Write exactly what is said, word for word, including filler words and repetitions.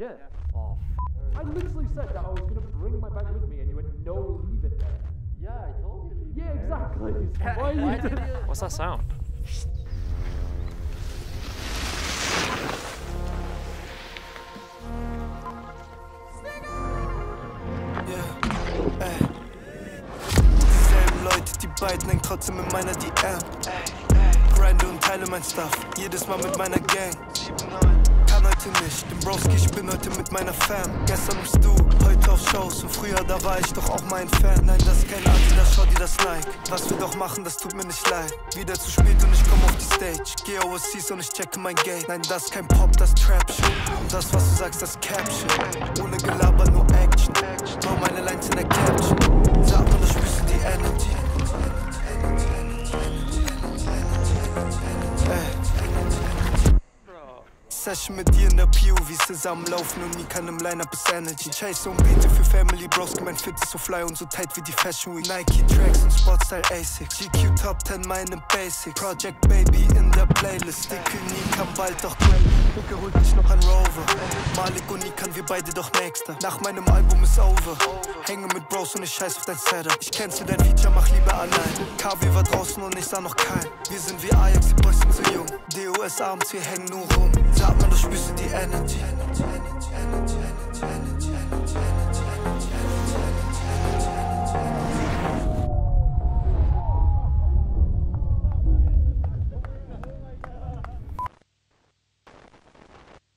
Yeah. yeah. Oh, f I literally said that I was going to bring my bag with me, and you went, no, leave it there. Yeah, I told you to leave it. Yeah, exactly. So why why did you... What's that sound? Die beiden hängen trotzdem in meiner D M. Grinde und teile mein Stuff, jedes Mal mit meiner Gang. Kann heute nicht, den Broski, ich bin heute mit meiner Fam. Gestern um's du, heute auf Shows und früher, da war ich doch auch mein Fan. Nein, das ist kein Adidas, schau dir das Nike. Was wir doch machen, das tut mir nicht leid. Wieder zu spät und ich komm auf die Stage. Geh overseas und ich checke mein Gate. Nein, das ist kein Pop, das ist Trap-Shit. Und das, was du sagst, das Caption. Ohne Gelaber, nur Action. Nur meine Lines in der Caption. Sag und ich spürst die Energy. Session mit dir in der P O V zusammenlaufen und nie kann im Line-Up ist Energy. Chase und Beete für Family Bros, mein Fit ist so fly und so tight wie die Fashion Week. Nike Tracks und Sportstyle Asics, G Q Top ten meine Basics. Project Baby in der Playlist, die König kam bald doch Grammy. Hucke holt mich noch an Rover, Malik und Nikan, wir beide doch Nächster. Nach meinem Album ist over, hänge mit Bros und ich scheiß auf dein Setup. Ich cancel dein Feature, mach lieber allein. K W war draußen und ich sah noch keinen. Wir sind wie Ajax, die Boys sind so jung. D O S abends, wir hängen nur rum. Sag man, du spürst die Energy.